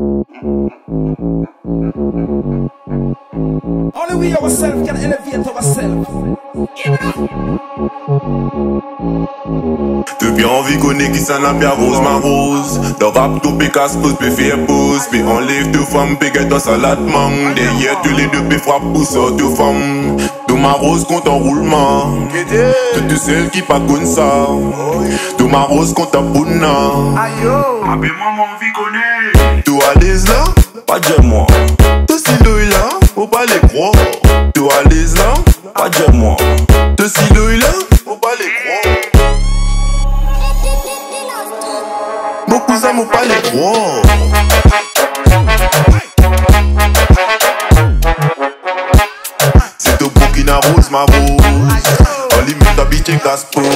Only we ourselves can elevate ourselves. Depuis envie connaît qui s'en a bien rose ma rose. Dans rap tout pécasse pousse puis fait pause. Puis on lève deux femmes puis get dans salade mangue. Derrière tous les deux puis frappe pour sortir deux femmes. Tout ma rose compte en roulement. Toutes celles qui pas comme ça. Tout ma rose compte en bonheur. Appelle moi mon vie connaît. Tout à l'aise là, pas de moi. Tout ces deux là. Faut pas les croire, tu as les ans, pas de moi. De si deux là, faut pas les croire. Mon cousin, faut pas les croire. C'est au Burkina Rose, ma rose. On limite ta bitch et casse pose.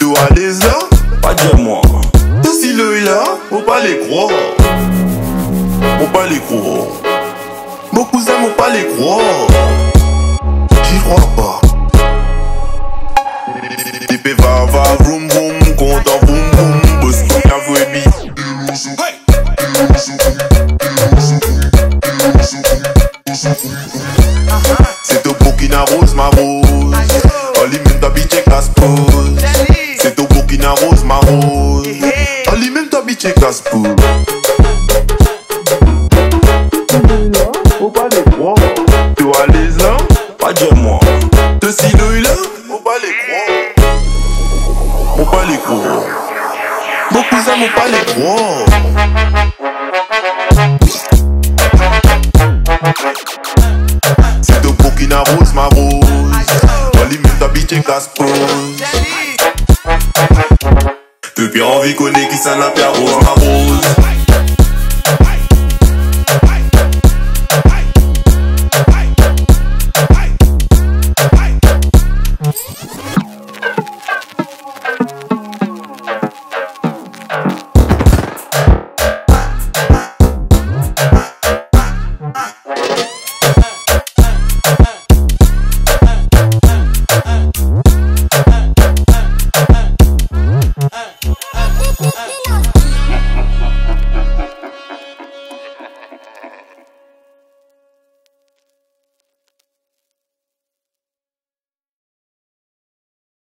Tu as les ans, pas de moi. Faut pas les croire, faut pas les croire. Mon cousin, faut pas les croire. J'y crois pas. Dépé va, va, vroom, vroom, content, vroom, vroom. Boss, qu'on a vu, ébi. C'est au Burkina Rose, ma rose. On limite ta bitch, check la pose. C'est au Burkina Rose, ma rose. Check us pool. Tu es là, faut pas les croire. Tu as les là, pas de moi. De si deux là, faut pas les croire. Faut pas les croire. Mon cousin, faut pas les croire. C'est au Burkina Rose, ma rose. On limite ta bitch et casse pose. Depuis envie connaît qui s'en a perdu ma rose.